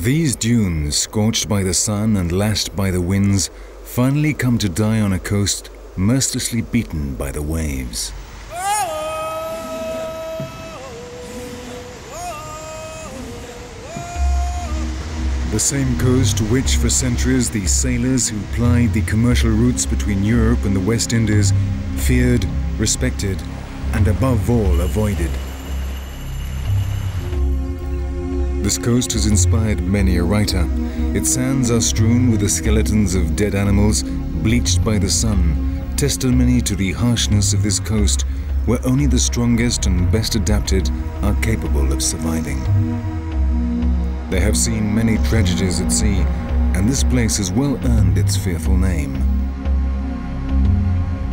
These dunes, scorched by the sun and lashed by the winds, finally come to die on a coast mercilessly beaten by the waves. The same coast to which for centuries the sailors who plied the commercial routes between Europe and the West Indies feared, respected, and above all avoided. This coast has inspired many a writer. Its sands are strewn with the skeletons of dead animals, bleached by the sun, testimony to the harshness of this coast, where only the strongest and best adapted are capable of surviving. They have seen many tragedies at sea, and this place has well earned its fearful name,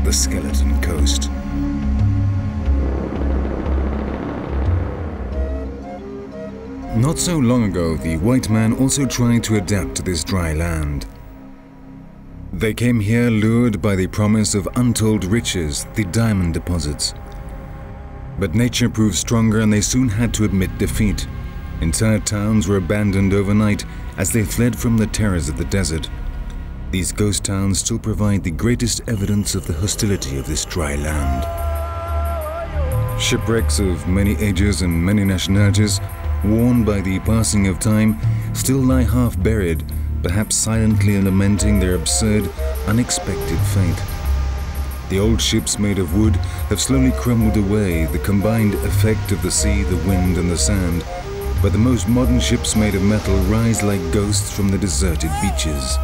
the Skeleton Coast. Not so long ago, the white man also tried to adapt to this dry land. They came here lured by the promise of untold riches, the diamond deposits. But nature proved stronger and they soon had to admit defeat. Entire towns were abandoned overnight as they fled from the terrors of the desert. These ghost towns still provide the greatest evidence of the hostility of this dry land. Shipwrecks of many ages and many nationalities, worn by the passing of time, still lie half buried, perhaps silently lamenting their absurd, unexpected fate. The old ships made of wood have slowly crumbled away, the combined effect of the sea, the wind and the sand, but the most modern ships made of metal rise like ghosts from the deserted beaches.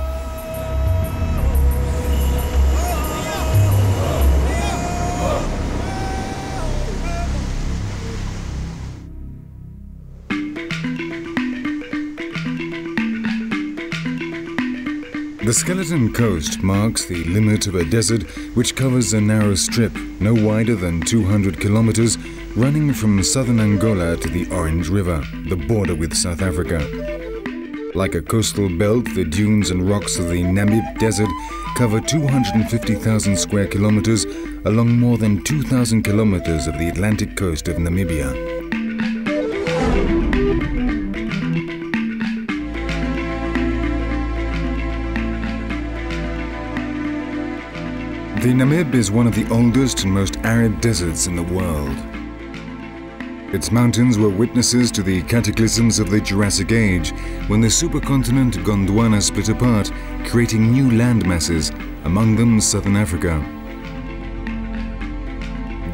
The Skeleton Coast marks the limit of a desert which covers a narrow strip, no wider than 200 kilometers, running from southern Angola to the Orange River, the border with South Africa. Like a coastal belt, the dunes and rocks of the Namib Desert cover 250,000 square kilometers along more than 2,000 kilometers of the Atlantic coast of Namibia. The Namib is one of the oldest and most arid deserts in the world. Its mountains were witnesses to the cataclysms of the Jurassic Age, when the supercontinent Gondwana split apart, creating new landmasses, among them southern Africa.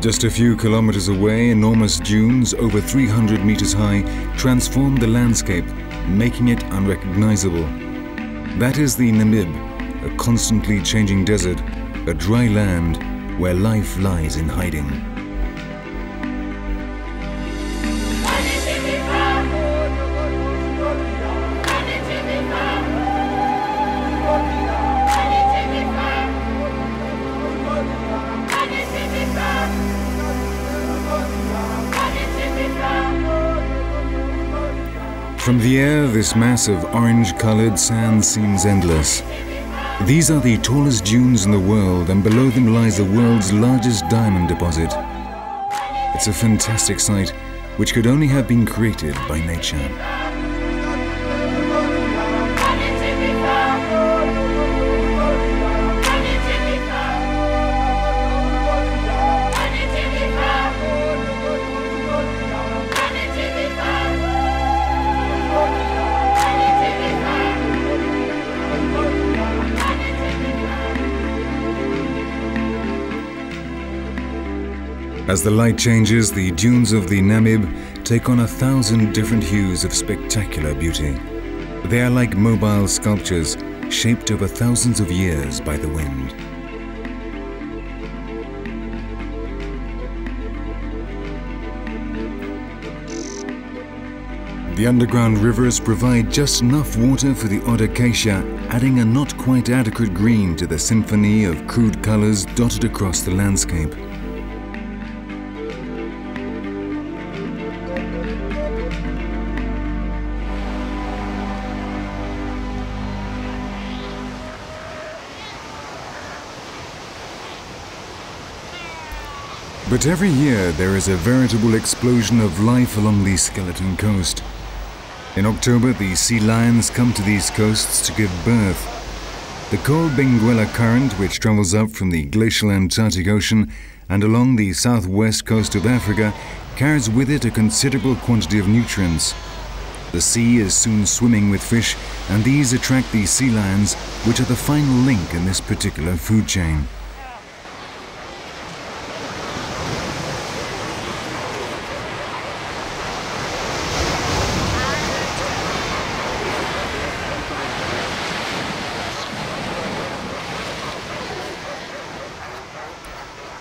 Just a few kilometers away, enormous dunes over 300 meters high transformed the landscape, making it unrecognizable. That is the Namib, a constantly changing desert, a dry land where life lies in hiding. From the air, this mass of orange-colored sand seems endless. These are the tallest dunes in the world, and below them lies the world's largest diamond deposit. It's a fantastic sight, which could only have been created by nature. As the light changes, the dunes of the Namib take on 1,000 different hues of spectacular beauty. They are like mobile sculptures, shaped over thousands of years by the wind. The underground rivers provide just enough water for the odd acacia, adding a not quite adequate green to the symphony of crude colors dotted across the landscape. But every year there is a veritable explosion of life along the Skeleton Coast. In October, the sea lions come to these coasts to give birth. The cold Benguela current, which travels up from the glacial Antarctic Ocean and along the southwest coast of Africa, carries with it a considerable quantity of nutrients. The sea is soon swimming with fish, and these attract the sea lions, which are the final link in this particular food chain.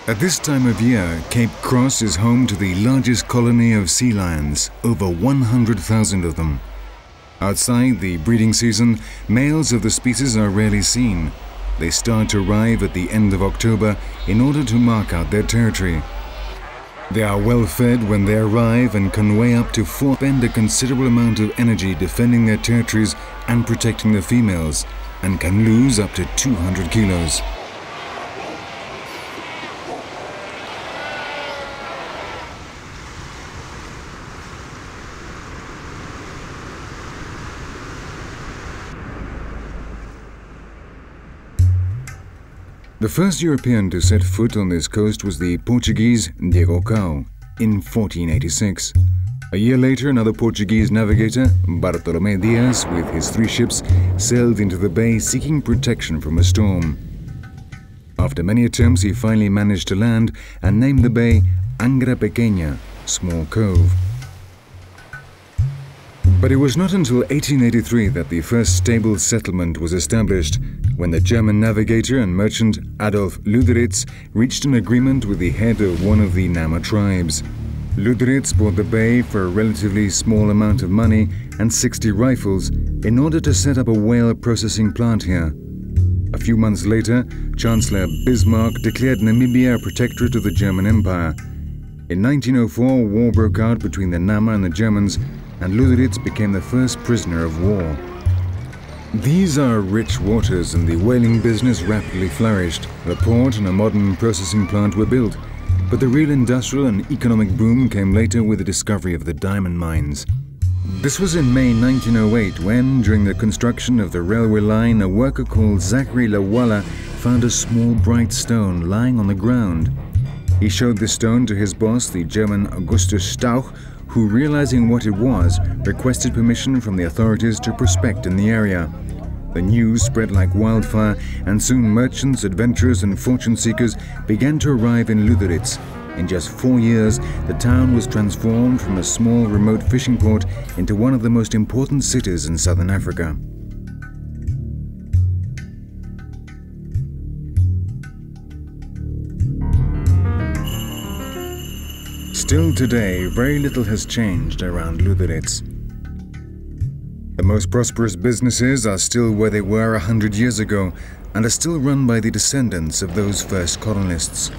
At this time of year, Cape Cross is home to the largest colony of sea lions, over 100,000 of them. Outside the breeding season, males of the species are rarely seen. They start to arrive at the end of October in order to mark out their territory. They are well fed when they arrive and can weigh up to 4 spend a considerable amount of energy defending their territories and protecting the females, and can lose up to 200 kilos. The first European to set foot on this coast was the Portuguese Diego Cao in 1486. A year later, another Portuguese navigator, Bartolomeu Dias, with his 3 ships, sailed into the bay seeking protection from a storm. After many attempts, he finally managed to land and named the bay Angra Pequena, Small Cove. But it was not until 1883 that the first stable settlement was established, when the German navigator and merchant Adolf Lüderitz reached an agreement with the head of one of the Nama tribes. Lüderitz bought the bay for a relatively small amount of money and 60 rifles in order to set up a whale processing plant here. A few months later, Chancellor Bismarck declared Namibia a protectorate of the German Empire. In 1904, war broke out between the Nama and the Germans, and Lüderitz became the first prisoner of war. These are rich waters, and the whaling business rapidly flourished. A port and a modern processing plant were built, but the real industrial and economic boom came later with the discovery of the diamond mines. This was in May 1908 when, during the construction of the railway line, a worker called Zachary La Walla found a small bright stone lying on the ground. He showed the stone to his boss, the German Augustus Stauch, who, realizing what it was, requested permission from the authorities to prospect in the area. The news spread like wildfire, and soon merchants, adventurers and fortune seekers began to arrive in Lüderitz. In just 4 years, the town was transformed from a small remote fishing port into one of the most important cities in southern Africa. Still today, very little has changed around Lüderitz. The most prosperous businesses are still where they were 100 years ago and are still run by the descendants of those first colonists.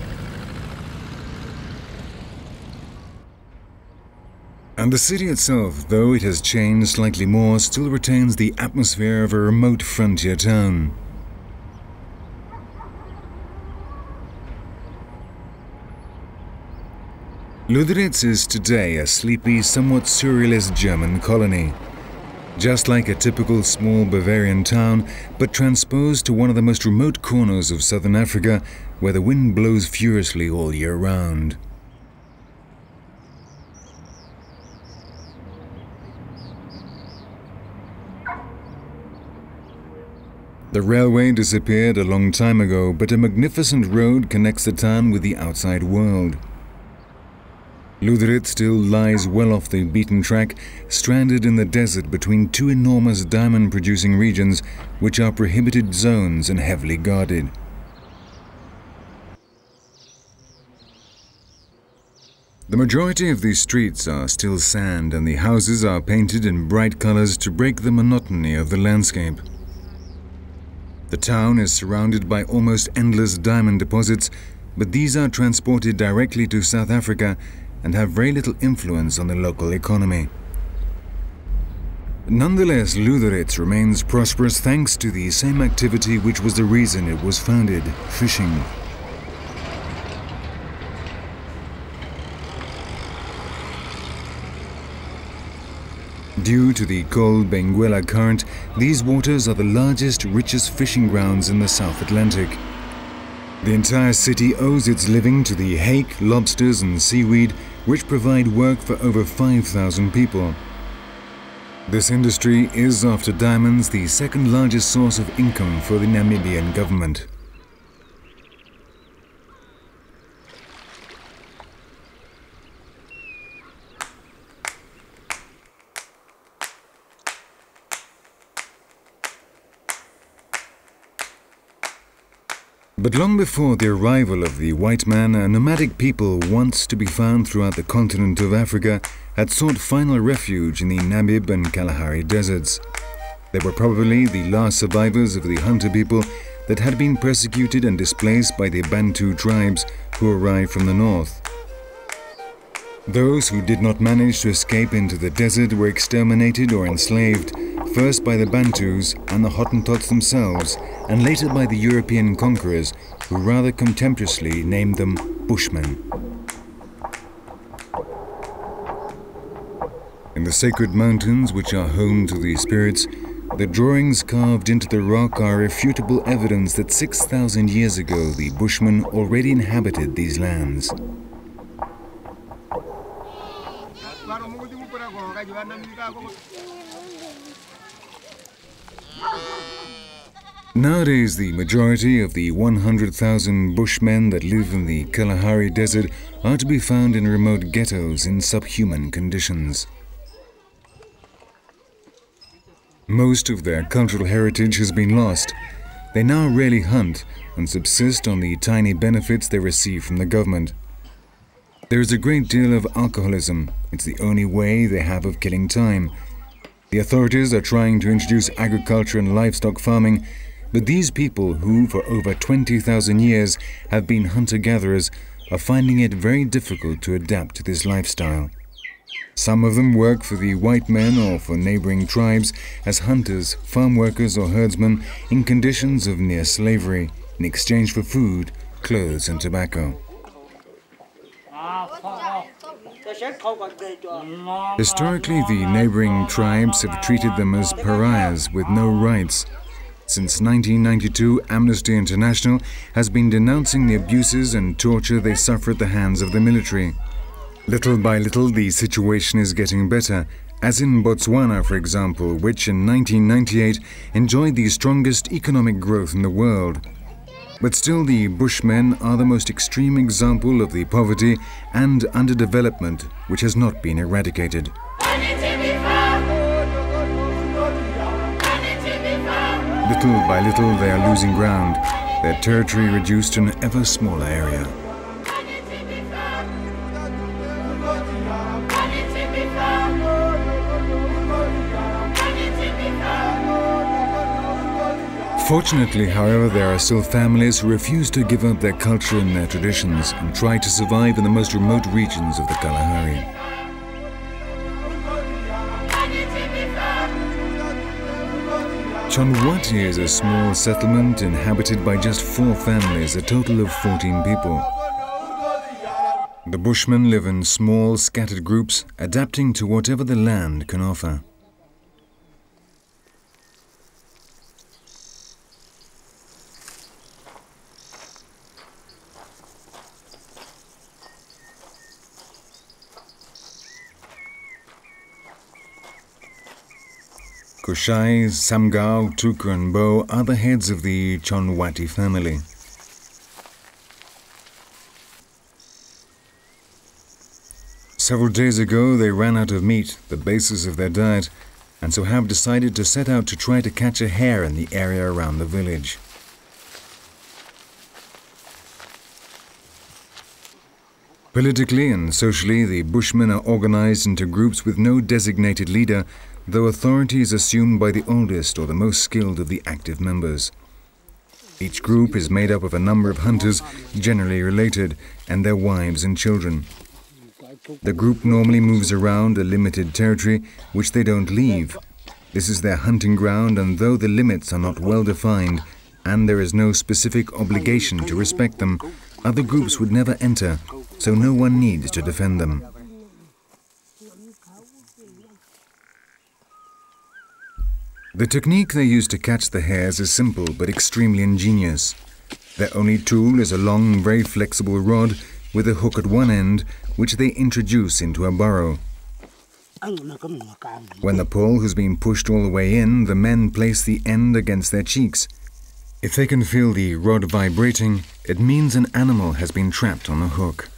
And the city itself, though it has changed slightly more, still retains the atmosphere of a remote frontier town. Lüderitz is today a sleepy, somewhat surrealist German colony. Just like a typical small Bavarian town, but transposed to one of the most remote corners of southern Africa, where the wind blows furiously all year round. The railway disappeared a long time ago, but a magnificent road connects the town with the outside world. Lüderitz still lies well off the beaten track, stranded in the desert between 2 enormous diamond-producing regions, which are prohibited zones and heavily guarded. The majority of these streets are still sand, and the houses are painted in bright colors to break the monotony of the landscape. The town is surrounded by almost endless diamond deposits, but these are transported directly to South Africa and have very little influence on the local economy. Nonetheless, Lüderitz remains prosperous thanks to the same activity which was the reason it was founded, fishing. Due to the cold Benguela current, these waters are the largest, richest fishing grounds in the South Atlantic. The entire city owes its living to the hake, lobsters and seaweed, which provide work for over 5,000 people. This industry is, after diamonds, the second largest source of income for the Namibian government. But long before the arrival of the white man, a nomadic people once to be found throughout the continent of Africa had sought final refuge in the Namib and Kalahari deserts. They were probably the last survivors of the hunter people that had been persecuted and displaced by the Bantu tribes who arrived from the north. Those who did not manage to escape into the desert were exterminated or enslaved, first by the Bantus and the Hottentots themselves, and later by the European conquerors, who rather contemptuously named them Bushmen. In the sacred mountains, which are home to the spirits, the drawings carved into the rock are irrefutable evidence that 6,000 years ago the Bushmen already inhabited these lands. Nowadays, the majority of the 100,000 Bushmen that live in the Kalahari Desert are to be found in remote ghettos in subhuman conditions. Most of their cultural heritage has been lost. They now rarely hunt and subsist on the tiny benefits they receive from the government. There is a great deal of alcoholism. It's the only way they have of killing time. The authorities are trying to introduce agriculture and livestock farming, but these people, who for over 20,000 years have been hunter-gatherers, are finding it very difficult to adapt to this lifestyle. Some of them work for the white men or for neighboring tribes as hunters, farm workers or herdsmen in conditions of near slavery in exchange for food, clothes and tobacco. Historically, the neighboring tribes have treated them as pariahs with no rights. Since 1992, Amnesty International has been denouncing the abuses and torture they suffer at the hands of the military. Little by little, the situation is getting better, as in Botswana, for example, which in 1998 enjoyed the strongest economic growth in the world. But still, the Bushmen are the most extreme example of the poverty and underdevelopment which has not been eradicated. Little by little, they are losing ground, their territory reduced to an ever smaller area. Fortunately, however, there are still families who refuse to give up their culture and their traditions and try to survive in the most remote regions of the Kalahari. Chonwati is a small settlement inhabited by just 4 families, a total of 14 people. The Bushmen live in small, scattered groups, adapting to whatever the land can offer. Kushai, Samgao, Tuka and Bo are the heads of the Chonwati family. Several days ago they ran out of meat, the basis of their diet, and so have decided to set out to try to catch a hare in the area around the village. Politically and socially, the Bushmen are organized into groups with no designated leader, though authority is assumed by the oldest or the most skilled of the active members. Each group is made up of a number of hunters, generally related, and their wives and children. The group normally moves around a limited territory, which they don't leave. This is their hunting ground, and though the limits are not well defined, and there is no specific obligation to respect them, other groups would never enter, so no one needs to defend them. The technique they use to catch the hares is simple but extremely ingenious. Their only tool is a long, very flexible rod with a hook at one end, which they introduce into a burrow. When the pole has been pushed all the way in, the men place the end against their cheeks. If they can feel the rod vibrating, it means an animal has been trapped on the hook.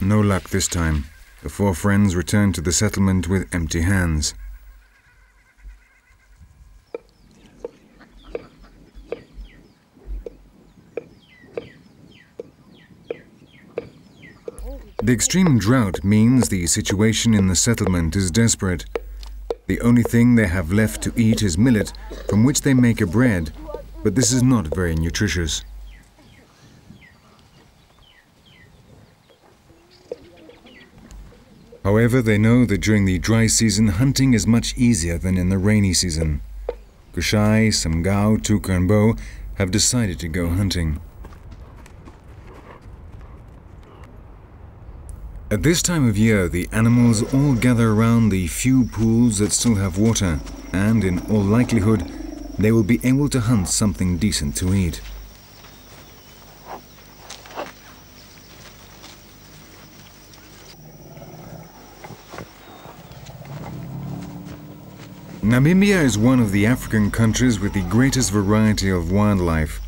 No luck this time. The four friends returned to the settlement with empty hands. The extreme drought means the situation in the settlement is desperate. The only thing they have left to eat is millet, from which they make a bread, but this is not very nutritious. However, they know that during the dry season, hunting is much easier than in the rainy season. Kushai, Samgao, Tuka and Bo have decided to go hunting. At this time of year, the animals all gather around the few pools that still have water, and in all likelihood, they will be able to hunt something decent to eat. Namibia is one of the African countries with the greatest variety of wildlife.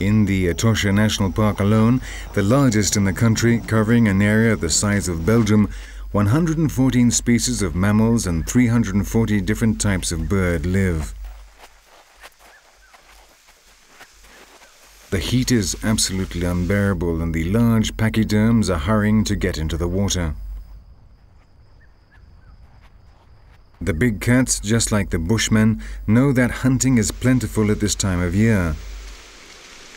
In the Etosha National Park alone, the largest in the country, covering an area the size of Belgium, 114 species of mammals and 340 different types of bird live. The heat is absolutely unbearable and the large pachyderms are hurrying to get into the water. The big cats, just like the Bushmen, know that hunting is plentiful at this time of year.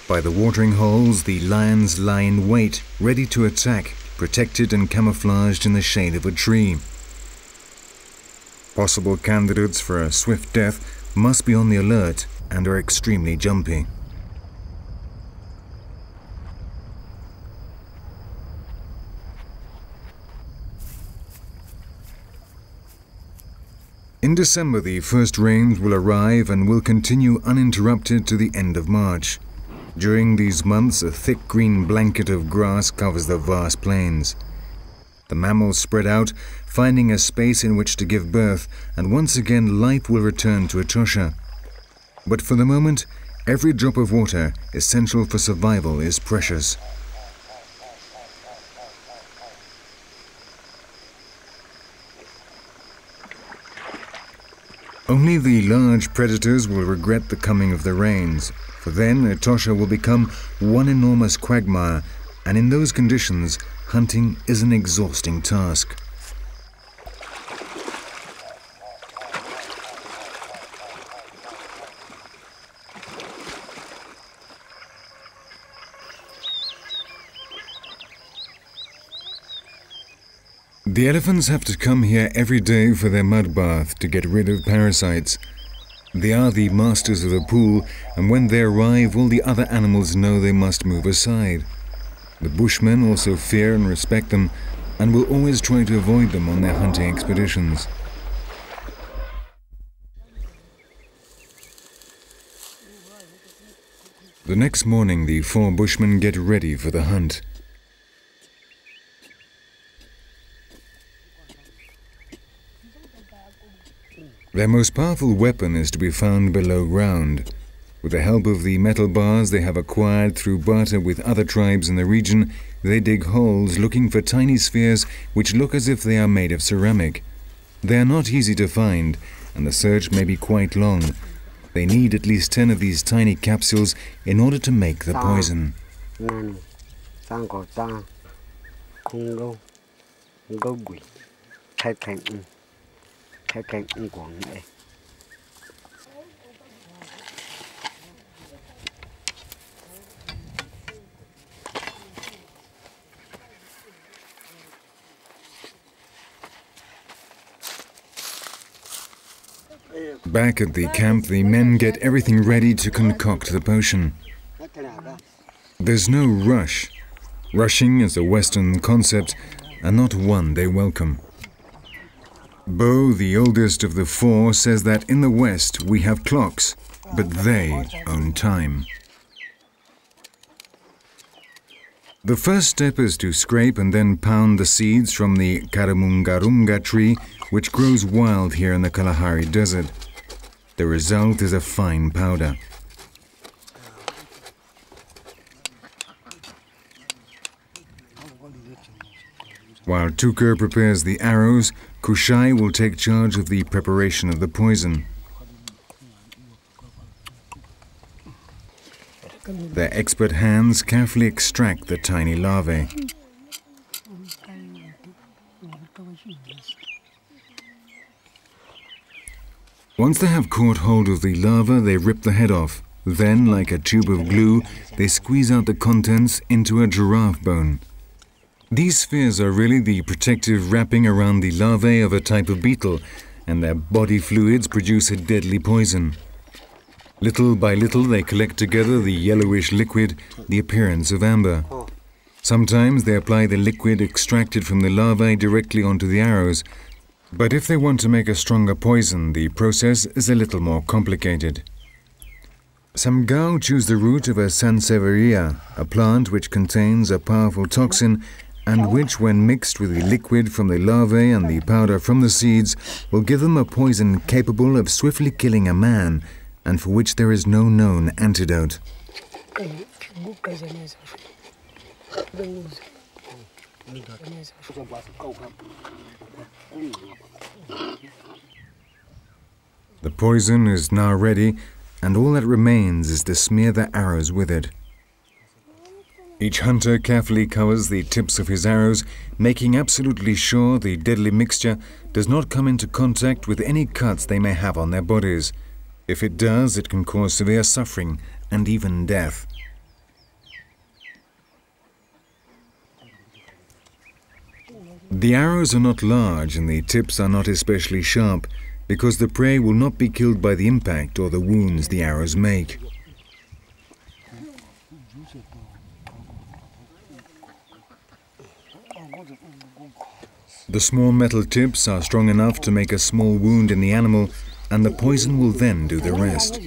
By the watering holes, the lions lie in wait, ready to attack, protected and camouflaged in the shade of a tree. Possible candidates for a swift death must be on the alert and are extremely jumpy. In December, the first rains will arrive and will continue uninterrupted to the end of March. During these months, a thick green blanket of grass covers the vast plains. The mammals spread out, finding a space in which to give birth, and once again life will return to Etosha. But for the moment, every drop of water, essential for survival, is precious. Only the large predators will regret the coming of the rains. For then, Etosha will become one enormous quagmire, and in those conditions, hunting is an exhausting task. The elephants have to come here every day for their mud bath to get rid of parasites. They are the masters of the pool, and when they arrive, all the other animals know they must move aside. The Bushmen also fear and respect them, and will always try to avoid them on their hunting expeditions. The next morning, the four Bushmen get ready for the hunt. Their most powerful weapon is to be found below ground. With the help of the metal bars they have acquired through barter with other tribes in the region, they dig holes looking for tiny spheres which look as if they are made of ceramic. They are not easy to find, and the search may be quite long. They need at least 10 of these tiny capsules in order to make the poison. Back at the camp, the men get everything ready to concoct the potion. There's no rush. Rushing is a Western concept, and not one they welcome. Bo, the oldest of the four, says that in the West we have clocks, but they own time. The first step is to scrape and then pound the seeds from the karamungarunga tree, which grows wild here in the Kalahari Desert. The result is a fine powder. While Tuka prepares the arrows, Kushai will take charge of the preparation of the poison. Their expert hands carefully extract the tiny larvae. Once they have caught hold of the larva, they rip the head off. Then, like a tube of glue, they squeeze out the contents into a giraffe bone. These spheres are really the protective wrapping around the larvae of a type of beetle, and their body fluids produce a deadly poison. Little by little they collect together the yellowish liquid, the appearance of amber. Sometimes they apply the liquid extracted from the larvae directly onto the arrows, but if they want to make a stronger poison, the process is a little more complicated. Samgao chews the root of a sansevieria, a plant which contains a powerful toxin, and which, when mixed with the liquid from the larvae and the powder from the seeds, will give them a poison capable of swiftly killing a man, and for which there is no known antidote. The poison is now ready, and all that remains is to smear the arrows with it. Each hunter carefully covers the tips of his arrows, making absolutely sure the deadly mixture does not come into contact with any cuts they may have on their bodies. If it does, it can cause severe suffering and even death. The arrows are not large and the tips are not especially sharp, because the prey will not be killed by the impact or the wounds the arrows make. The small metal tips are strong enough to make a small wound in the animal, and the poison will then do the rest.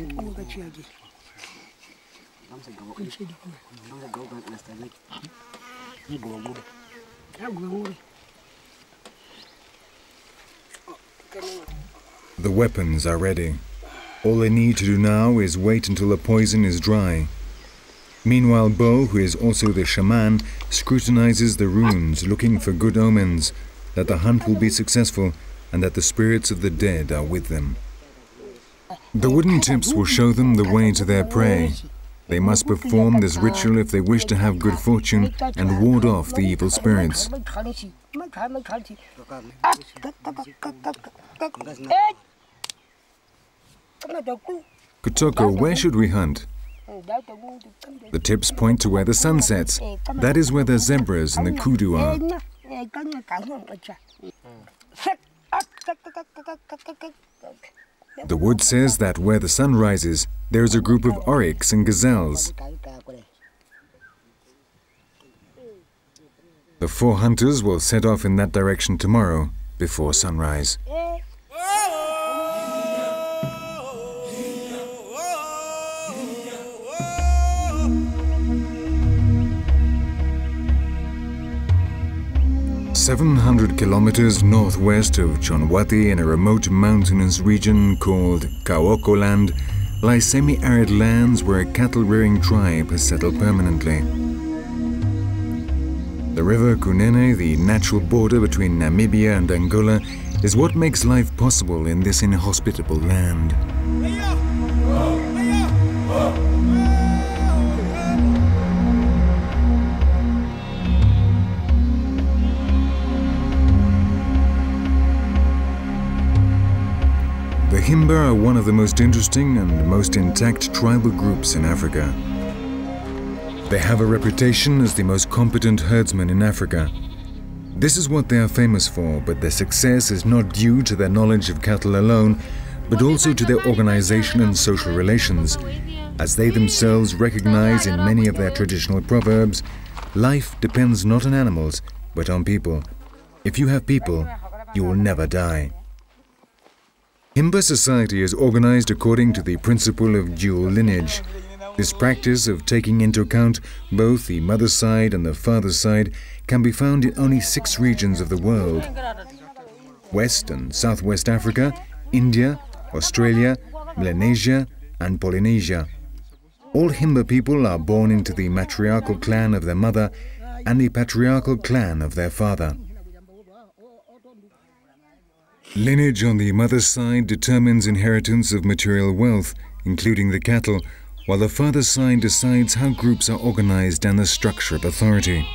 The weapons are ready. All they need to do now is wait until the poison is dry. Meanwhile, Bo, who is also the shaman, scrutinizes the runes, looking for good omens, that the hunt will be successful and that the spirits of the dead are with them. The wooden tips will show them the way to their prey. They must perform this ritual if they wish to have good fortune and ward off the evil spirits. Kotoko, where should we hunt? The tips point to where the sun sets. That is where the zebras and the kudu are. The wood says that where the sun rises, there is a group of oryx and gazelles. The four hunters will set off in that direction tomorrow, before sunrise. "700 kilometers northwest of Chonwati, in a remote mountainous region called Kaokoland, lie semi-arid lands where a cattle-rearing tribe has settled permanently. The river Kunene, the natural border between Namibia and Angola, is what makes life possible in this inhospitable land. The Himba are one of the most interesting and most intact tribal groups in Africa. They have a reputation as the most competent herdsmen in Africa. This is what they are famous for, but their success is not due to their knowledge of cattle alone, but also to their organization and social relations, as they themselves recognize in many of their traditional proverbs, life depends not on animals, but on people, If you have people, you will never die. Himba society is organized according to the principle of dual lineage. This practice of taking into account both the mother's side and the father's side can be found in only 6 regions of the world: West and Southwest Africa, India, Australia, Melanesia and Polynesia. All Himba people are born into the matriarchal clan of their mother and the patriarchal clan of their father. Lineage on the mother's side determines inheritance of material wealth, including the cattle, while the father's side decides how groups are organized and the structure of authority.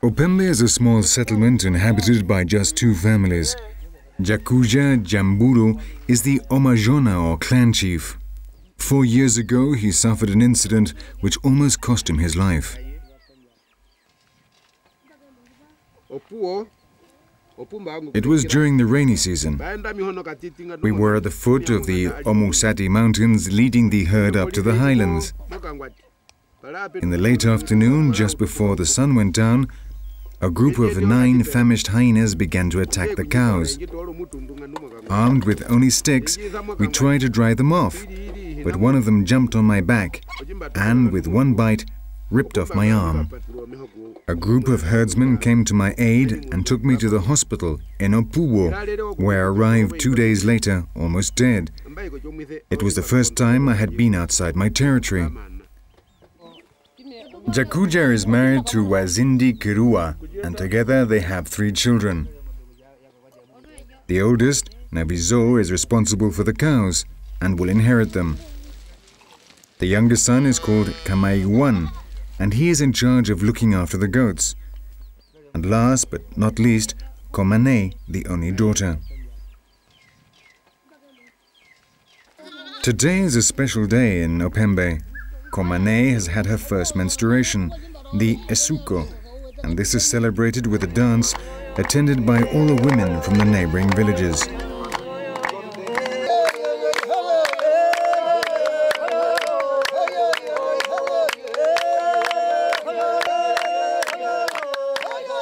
Opembe is a small settlement inhabited by just 2 families. Jakuja Jamburu is the Omajona or clan chief. 4 years ago, he suffered an incident which almost cost him his life. It was during the rainy season. We were at the foot of the Omusati Mountains, leading the herd up to the highlands. In the late afternoon, just before the sun went down, a group of 9 famished hyenas began to attack the cows. Armed with only sticks, we tried to drive them off, but one of them jumped on my back and, with one bite, ripped off my arm. A group of herdsmen came to my aid and took me to the hospital in Opuwo, where I arrived 2 days later, almost dead. It was the first time I had been outside my territory. Jakuja is married to Wazindi Kirua, and together they have 3 children. The oldest, Nabizo, is responsible for the cows and will inherit them. The younger son is called Kamaiwan, and he is in charge of looking after the goats. And last but not least, Komane, the only daughter. Today is a special day in Opembe. Komane has had her first menstruation, the Esuko, and this is celebrated with a dance attended by all the women from the neighboring villages.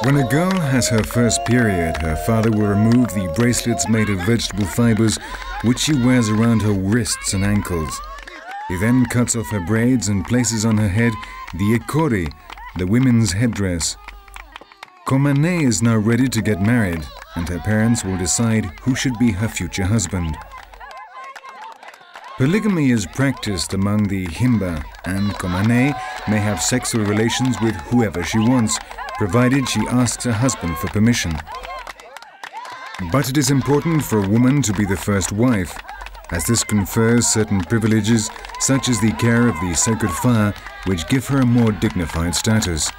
When a girl has her first period, her father will remove the bracelets made of vegetable fibers which she wears around her wrists and ankles. He then cuts off her braids and places on her head the ikori, the women's headdress. Komane is now ready to get married, and her parents will decide who should be her future husband. Polygamy is practiced among the Himba, and Komane may have sexual relations with whoever she wants, provided she asks her husband for permission. But it is important for a woman to be the first wife, as this confers certain privileges, such as the care of the sacred fire, which give her a more dignified status.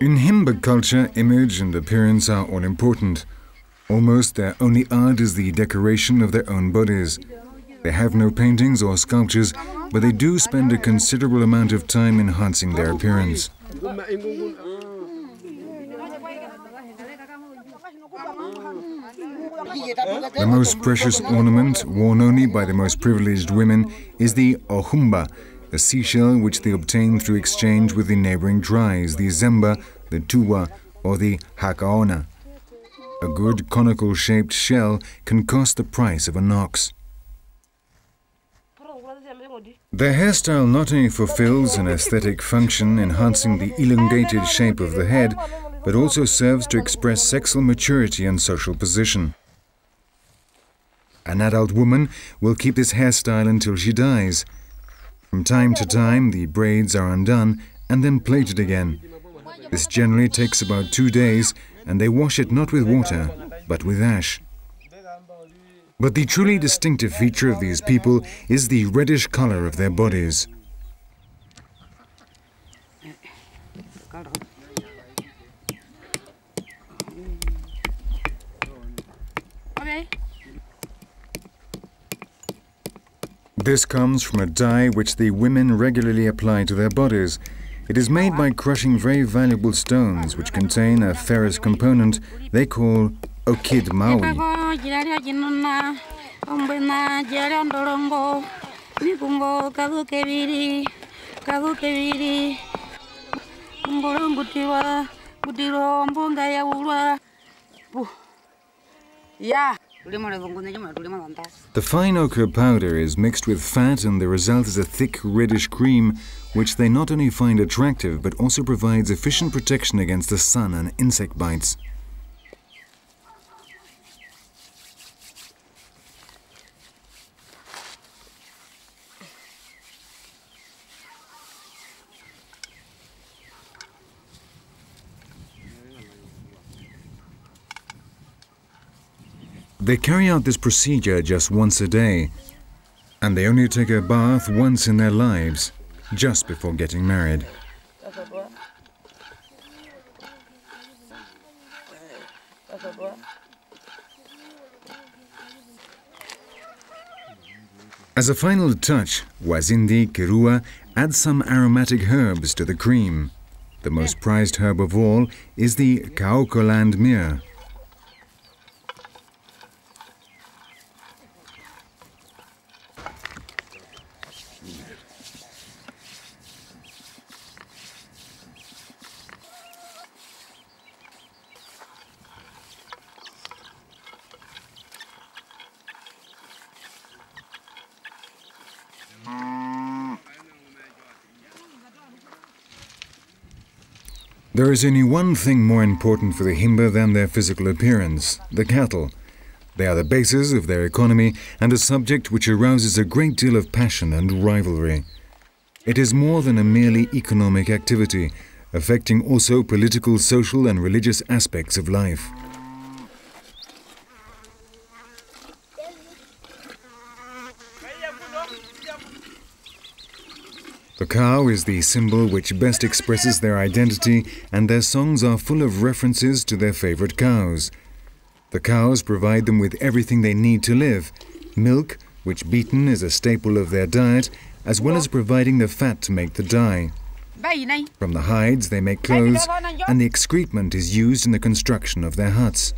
In Himba culture, image and appearance are all important. Almost their only art is the decoration of their own bodies. They have no paintings or sculptures, but they do spend a considerable amount of time enhancing their appearance. The most precious ornament, worn only by the most privileged women, is the ohumba, a seashell which they obtain through exchange with the neighboring tribes, the Zemba, the Tuwa, or the Hakaona. A good conical-shaped shell can cost the price of an ox. Their hairstyle not only fulfills an aesthetic function, enhancing the elongated shape of the head, but also serves to express sexual maturity and social position. An adult woman will keep this hairstyle until she dies. From time to time, the braids are undone and then plaited again. This generally takes about 2 days, and they wash it not with water, but with ash. But the truly distinctive feature of these people is the reddish color of their bodies. This comes from a dye which the women regularly apply to their bodies. It is made by crushing very valuable stones which contain a ferrous component they call okid maui. The fine ochre powder is mixed with fat and the result is a thick reddish cream which they not only find attractive but also provides efficient protection against the sun and insect bites. They carry out this procedure just once a day, and they only take a bath once in their lives, just before getting married. As a final touch, Wazindi Kirua adds some aromatic herbs to the cream. The most prized herb of all is the Kaokoland myrrh. There is only one thing more important for the Himba than their physical appearance, the cattle. They are the basis of their economy and a subject which arouses a great deal of passion and rivalry. It is more than a merely economic activity, affecting also political, social and religious aspects of life. The cow is the symbol which best expresses their identity, and their songs are full of references to their favorite cows. The cows provide them with everything they need to live, milk, which beaten is a staple of their diet, as well as providing the fat to make the dye. From the hides they make clothes, and the excrement is used in the construction of their huts.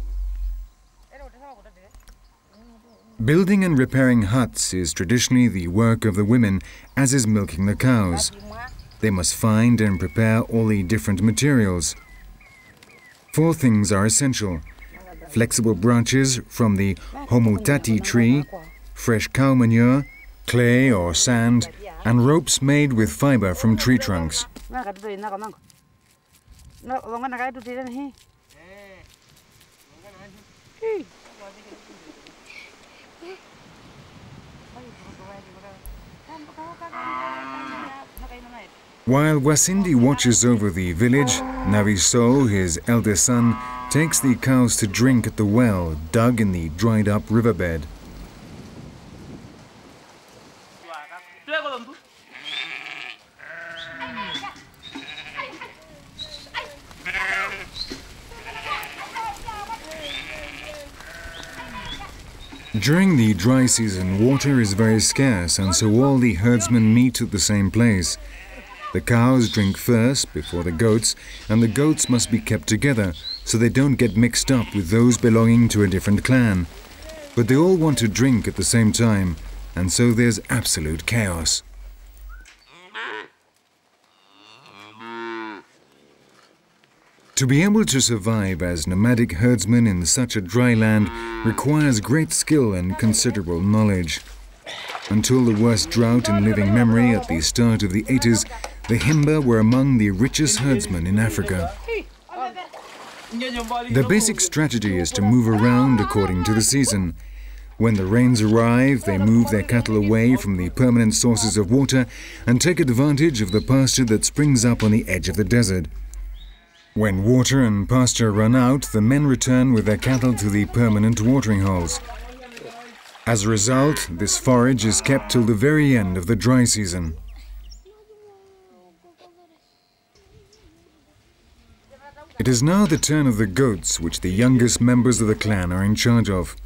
Building and repairing huts is traditionally the work of the women, as is milking the cows. They must find and prepare all the different materials. Four things are essential: flexible branches from the homotati tree, fresh cow manure, clay or sand, and ropes made with fiber from tree trunks. While Wazindi watches over the village, Nabizo, his eldest son, takes the cows to drink at the well dug in the dried-up riverbed. During the dry season, water is very scarce, and so all the herdsmen meet at the same place. The cows drink first before the goats, and the goats must be kept together so they don't get mixed up with those belonging to a different clan. But they all want to drink at the same time, and so there's absolute chaos. To be able to survive as nomadic herdsmen in such a dry land requires great skill and considerable knowledge. Until the worst drought in living memory at the start of the 80s, the Himba were among the richest herdsmen in Africa. Their basic strategy is to move around according to the season. When the rains arrive, they move their cattle away from the permanent sources of water and take advantage of the pasture that springs up on the edge of the desert. When water and pasture run out, the men return with their cattle to the permanent watering holes. As a result, this forage is kept till the very end of the dry season. It is now the turn of the goats, which the youngest members of the clan are in charge of.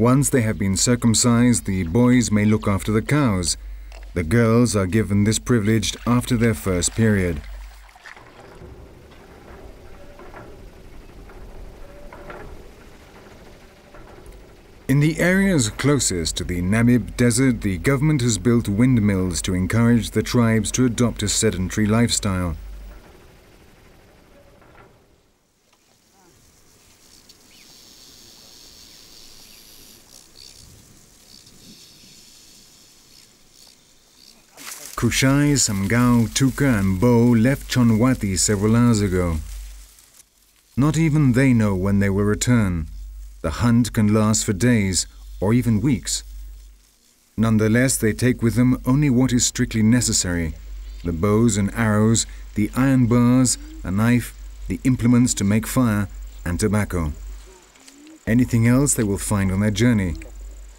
Once they have been circumcised, the boys may look after the cows. The girls are given this privilege after their first period. In the areas closest to the Namib desert, the government has built windmills to encourage the tribes to adopt a sedentary lifestyle. Kushai, Samgao, Tuka and Bo left Chonwati several hours ago. Not even they know when they will return. The hunt can last for days or even weeks. Nonetheless, they take with them only what is strictly necessary: the bows and arrows, the iron bars, a knife, the implements to make fire, and tobacco. Anything else they will find on their journey.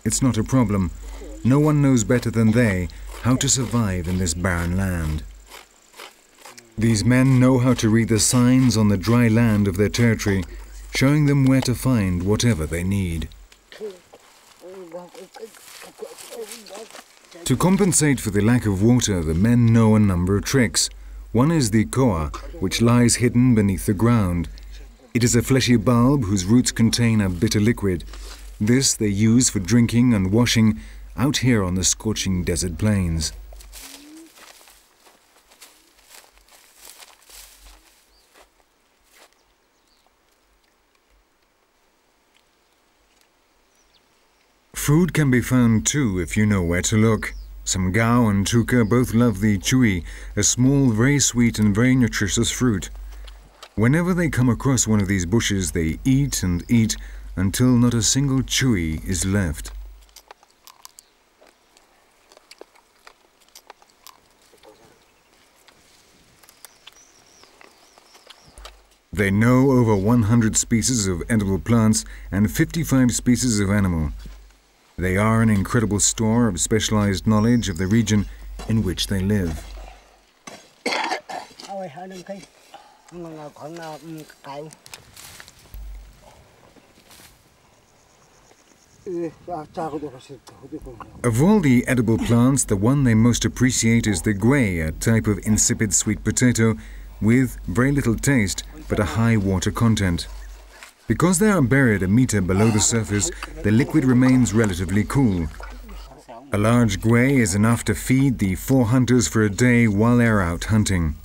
It's not a problem. No one knows better than they how to survive in this barren land. These men know how to read the signs on the dry land of their territory, showing them where to find whatever they need. To compensate for the lack of water, the men know a number of tricks. One is the koa, which lies hidden beneath the ground. It is a fleshy bulb whose roots contain a bitter liquid. This they use for drinking and washing out here on the scorching desert plains. Food can be found too if you know where to look. Samgao and Tuka both love the chui, a small, very sweet and very nutritious fruit. Whenever they come across one of these bushes, they eat and eat until not a single chui is left. They know over 100 species of edible plants and 55 species of animal. They are an incredible store of specialized knowledge of the region in which they live. Of all the edible plants, the one they most appreciate is the grey, a type of insipid sweet potato with very little taste but a high water content. Because they are buried a meter below the surface, the liquid remains relatively cool. A large guay is enough to feed the 4 hunters for a day while they are out hunting.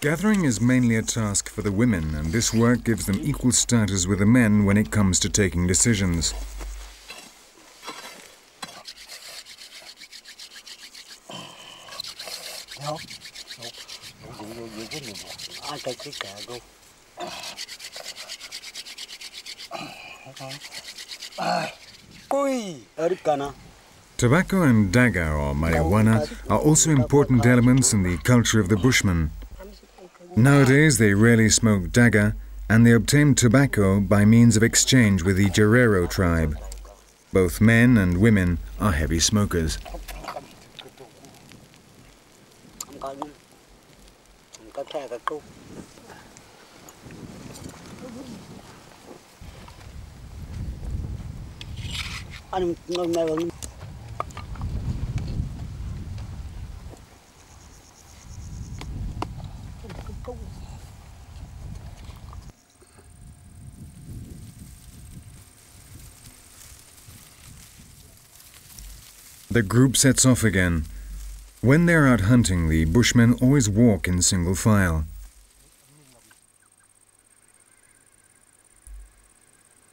Gathering is mainly a task for the women, and this work gives them equal status with the men when it comes to taking decisions. Tobacco and daga, or marijuana, are also important elements in the culture of the Bushmen. Nowadays, they rarely smoke daga, and they obtain tobacco by means of exchange with the Guerrero tribe. Both men and women are heavy smokers. The group sets off again. When they're out hunting, the Bushmen always walk in single file.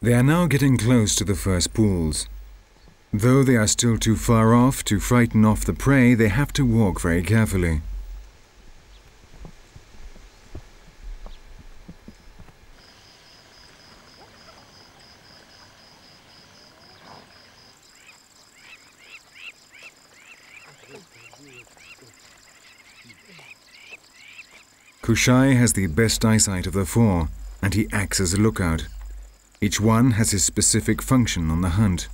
They are now getting close to the first pools. Though they are still too far off to frighten off the prey, they have to walk very carefully. Kushai has the best eyesight of the 4, and he acts as a lookout. Each one has his specific function on the hunt.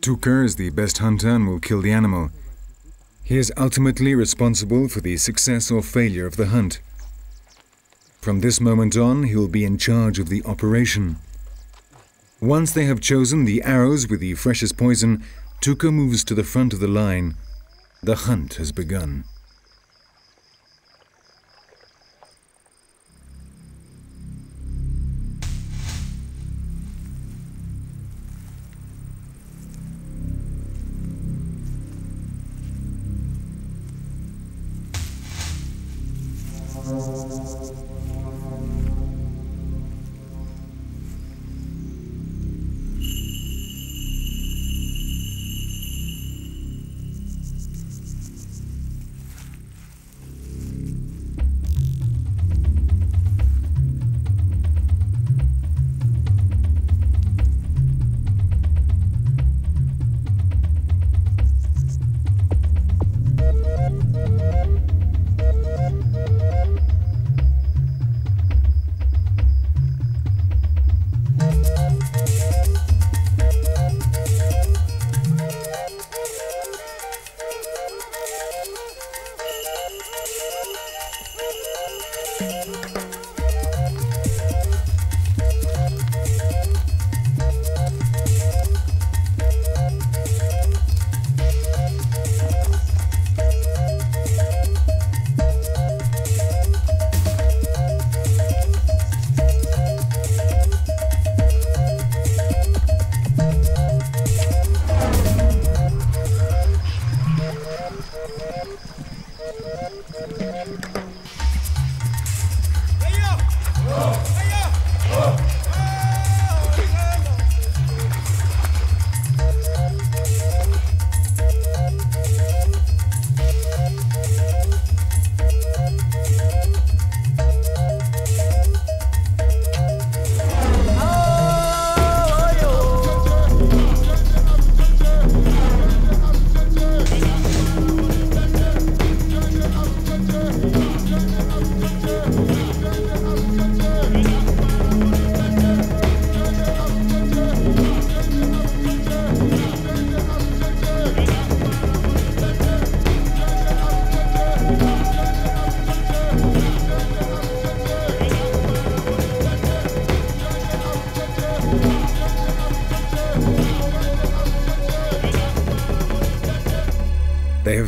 Tuka is the best hunter and will kill the animal. He is ultimately responsible for the success or failure of the hunt. From this moment on, he will be in charge of the operation. Once they have chosen the arrows with the freshest poison, Tuka moves to the front of the line. The hunt has begun.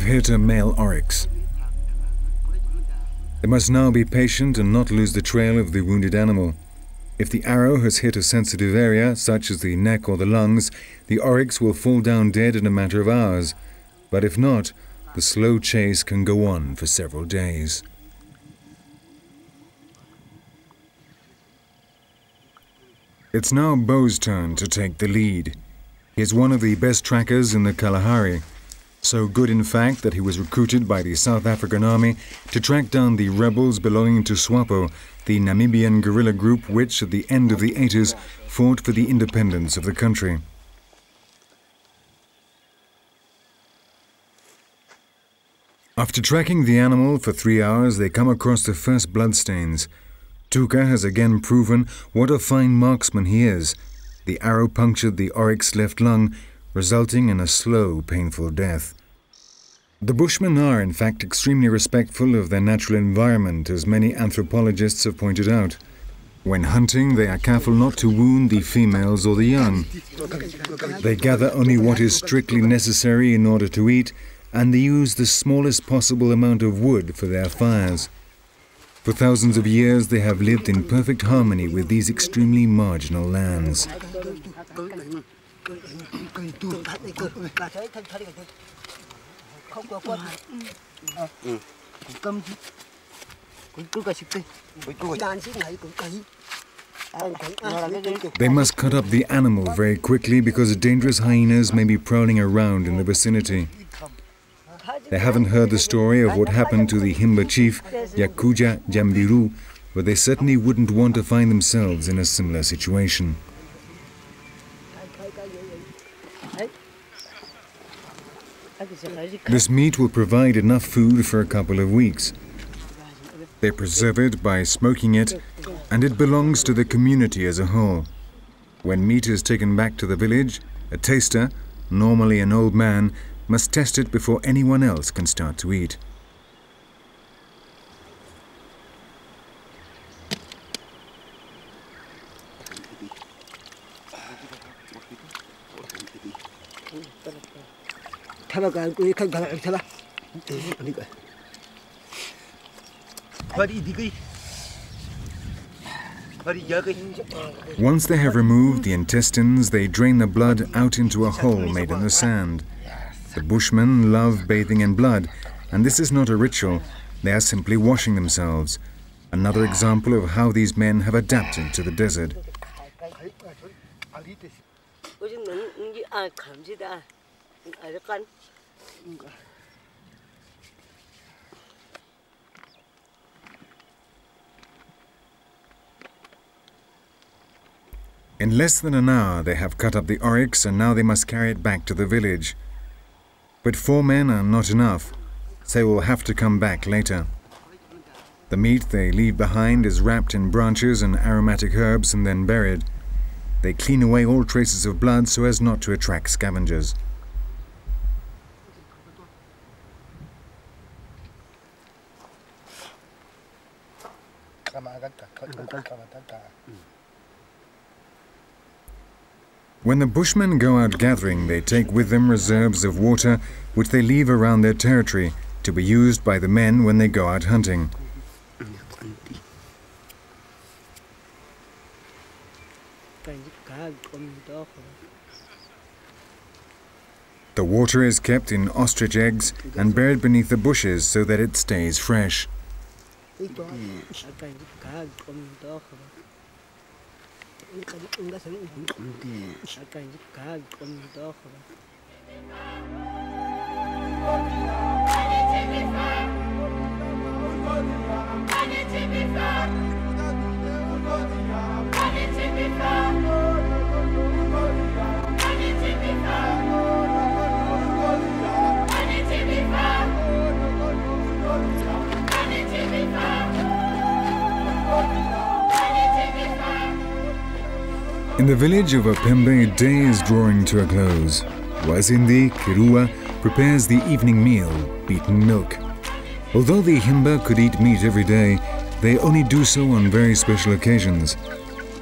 Hit a male oryx. They must now be patient and not lose the trail of the wounded animal. If the arrow has hit a sensitive area, such as the neck or the lungs, the oryx will fall down dead in a matter of hours, but if not, the slow chase can go on for several days. It's now Bo's turn to take the lead. He is one of the best trackers in the Kalahari. So good, in fact, that he was recruited by the South African Army to track down the rebels belonging to SWAPO, the Namibian guerrilla group which, at the end of the 80s, fought for the independence of the country. After tracking the animal for 3 hours, they come across the first bloodstains. Tuka has again proven what a fine marksman he is. The arrow punctured the oryx's left lung, resulting in a slow, painful death. The Bushmen are, in fact, extremely respectful of their natural environment, as many anthropologists have pointed out. When hunting, they are careful not to wound the females or the young. They gather only what is strictly necessary in order to eat, and they use the smallest possible amount of wood for their fires. For thousands of years, they have lived in perfect harmony with these extremely marginal lands. They must cut up the animal very quickly because dangerous hyenas may be prowling around in the vicinity. They haven't heard the story of what happened to the Himba chief, Jakuja Jamburu, but they certainly wouldn't want to find themselves in a similar situation. This meat will provide enough food for a couple of weeks. They preserve it by smoking it, and it belongs to the community as a whole. When meat is taken back to the village, a taster, Normally an old man must test it before anyone else can start to eat. Once they have removed the intestines, they drain the blood out into a hole made in the sand. The Bushmen love bathing in blood, and this is not a ritual, they are simply washing themselves. Another example of how these men have adapted to the desert. In less than an hour they have cut up the oryx and now they must carry it back to the village. But 4 men are not enough, so will have to come back later. The meat they leave behind is wrapped in branches and aromatic herbs and then buried. They clean away all traces of blood so as not to attract scavengers. When the Bushmen go out gathering, they take with them reserves of water which they leave around their territory to be used by the men when they go out hunting. The water is kept in ostrich eggs and buried beneath the bushes so that it stays fresh. In the village of Opembe, day is drawing to a close. Wazindi Kirua prepares the evening meal, beaten milk. Although the Himba could eat meat every day, they only do so on very special occasions.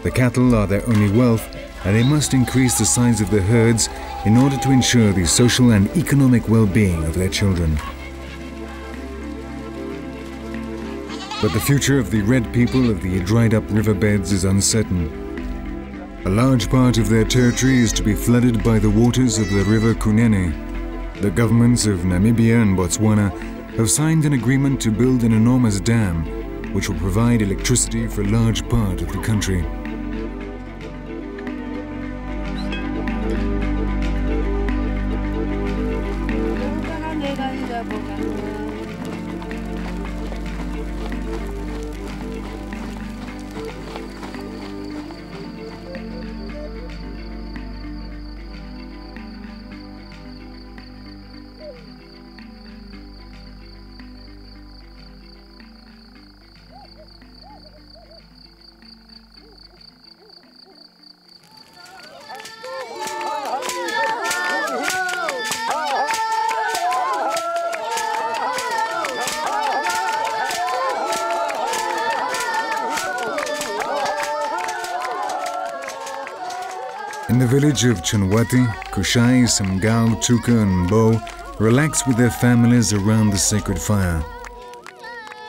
The cattle are their only wealth, and they must increase the size of their herds in order to ensure the social and economic well-being of their children. But the future of the red people of the dried-up riverbeds is uncertain. A large part of their territory is to be flooded by the waters of the river Kunene. The governments of Namibia and Botswana have signed an agreement to build an enormous dam, which will provide electricity for a large part of the country. The village of Chonwati, Kushai, Samgao, Tuka and Bo relax with their families around the sacred fire.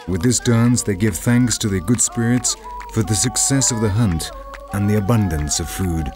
With this dance they give thanks to their good spirits for the success of the hunt and the abundance of food.